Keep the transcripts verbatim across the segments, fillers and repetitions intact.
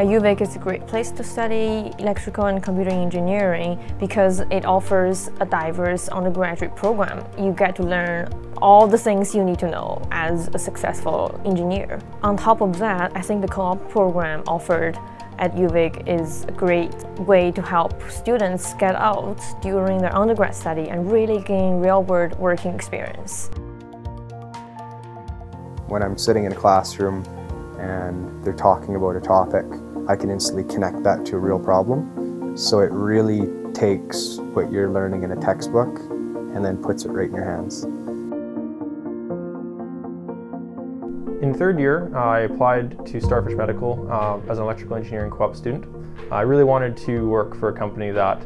U V A C is a great place to study electrical and computer engineering because it offers a diverse undergraduate program. You get to learn all the things you need to know as a successful engineer. On top of that, I think the co-op program offered at U V A C is a great way to help students get out during their undergrad study and really gain real-world working experience. When I'm sitting in a classroom and they're talking about a topic, I can instantly connect that to a real problem. So it really takes what you're learning in a textbook and then puts it right in your hands. In third year, I applied to Starfish Medical uh, as an electrical engineering co-op student. I really wanted to work for a company that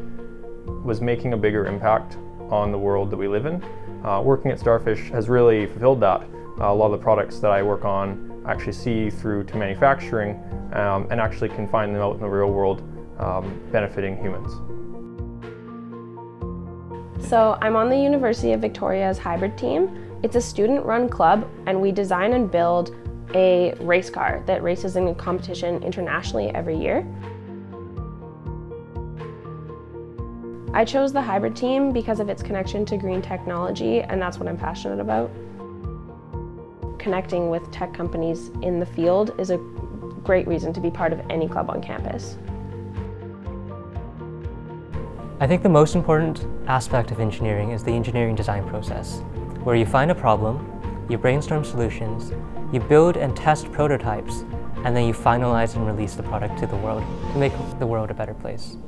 was making a bigger impact on the world that we live in. Uh, working at Starfish has really fulfilled that. Uh, a lot of the products that I work on actually see through to manufacturing um, and actually can find them out in the real world, um, benefiting humans. So I'm on the University of Victoria's hybrid team. It's a student-run club, and we design and build a race car that races in competition internationally every year. I chose the hybrid team because of its connection to green technology, and that's what I'm passionate about. Connecting with tech companies in the field is a great reason to be part of any club on campus. I think the most important aspect of engineering is the engineering design process, where you find a problem, you brainstorm solutions, you build and test prototypes, and then you finalize and release the product to the world to make the world a better place.